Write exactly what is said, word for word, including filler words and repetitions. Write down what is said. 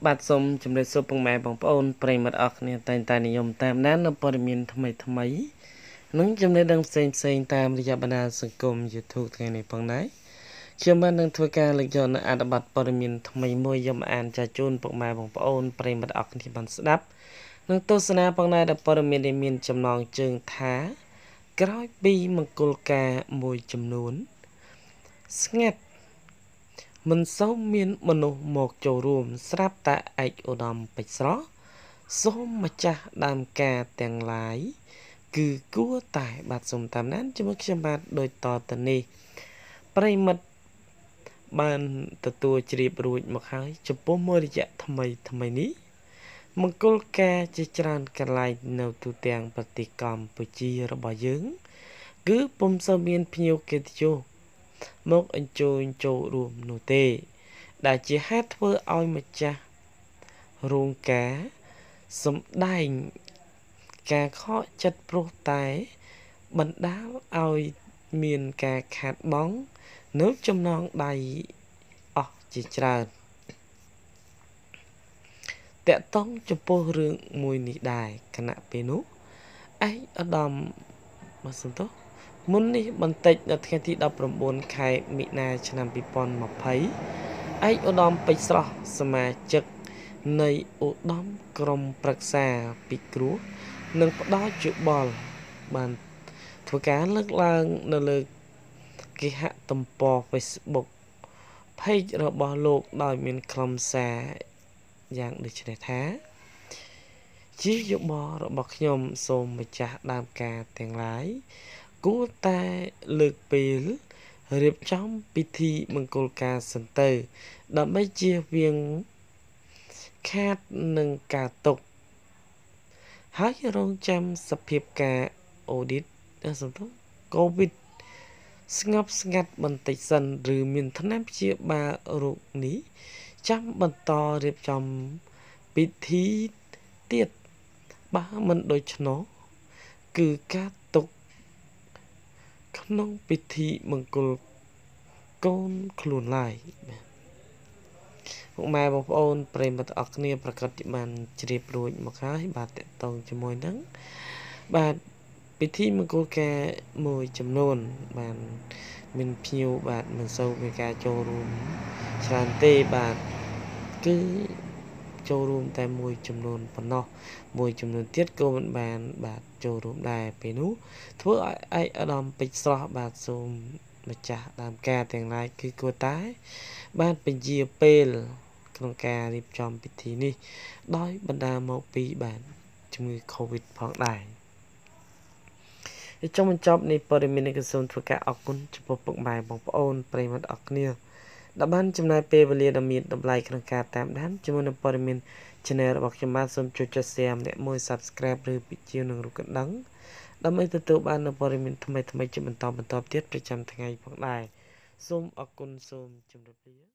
But some chum so pong map own primate acne tiny yum tam nano podimin to my to my Nung chum ledum same same time the yabanas and comb you took any pong night. Chumman and took a legion at about podimin to my moyum and jajun pong map own primate acne ban snap. Nung to snap on night a podimin mean chum long jung ta. Groy be maculca moy chum noon. Snap. Mình sâu miên manu một chỗ rùm sáp ta ạch ổ đầm bạch rõ. Số mà cha đàm ca tèng lái. Cứ cua tải bạc dùng tạm nán cho mức xem bạc đôi tò tần nì. Pray mật bàn tà tùa chì rịp rùi mặc hái cho bố mơ đi dạ thầm mây thầm mây ní. Mà cô ca chì tràn cả lại nâu tù tèng bạc tì còm bởi chì rõ bỏ dưỡng. Cứ bông sâu miên phiêu kê tì chô. Mốc anh chô anh chô rùm nô tê đã chỉ hát thơ oi mà cha rùm cá sống đành cá khó chất pro tái bắn đá oi miền cá khát bóng nước trong non đầy ọ chỉ tràn tẹt tông cho po rương mùi nị đài cả nạ pê nú ấy ở đầm mà sừng tốt Muốn đi bằng tịch là thiên thị đọc rộng bốn khai mỹ na cho nằm bí bòn mọc thấy. Ây ổ đom bạch rõ xa mà chật. Này ổ đom krong bạc xa bí cửu. Nâng bắt đó chữ bòn. Bạn thua cá lực lăng nâng lực kỳ hạ tầm bò Facebook. Page rõ bò lột đòi mình khâm xa. Giang được chơi thá. Chí dụ bò rõ bọc nhôm xô mà chả đam ca tiếng lái. Cú ta lược bìl riệp trong bí thi mừng cô ca sân tử đã mấy chia viên khát nâng ca tục hái rong trăm sập hiệp ca audit covid ngập ngặt bằng tịch dần rừ miền thân em chia ba rụng ní trăm bằng to riệp trong bí thi tiệt ba mình đôi chân nó cứ ca tục Nông bị thị bằng con khuôn lại Cũng mà bọc ôn Prênh bật ọc nè bà cất bàn Chịp rùi một cái bà tệ tông cho môi nắng Bà bị thị bằng cô ca môi chấm nôn Bà mình phiêu bà mình sâu về ca chô rùm Tràn tê bà cứ chô rùm tay môi chấm nôn bà nọ Môi chấm nôn tiết cô vẫn bàn bà chô rùm đài bế nú Thuốc ai ở đầm bịch xóa bạc xùm mà chả đàm ca tiếng lại cứ cô tái Bạn bình dìa pêl Còn ca điệp chòm bịch thí ni Đói bần đà mẫu bí bản chung người COVID phóng đài Trong mình chóp này bởi mình cái xôn thuốc ca ọc cún Chúng bọc bọc bài bọc ôn bởi mặt ọc nia Đã bán chùm này pê và lia đàm miệt đọc lại còn ca tạm đán Chúng mình bởi mình channel bọc chùm bát xôn chú cho xem để môi subscribe rư bị chiêu nâng rụt cận đắng ដើម្បីទទួលបាននូវព័ត៌មានថ្មីៗជាបន្តបន្ទាប់ទៀតប្រចាំថ្ងៃផងដែរសូមអរគុណសូមជម្រាបលា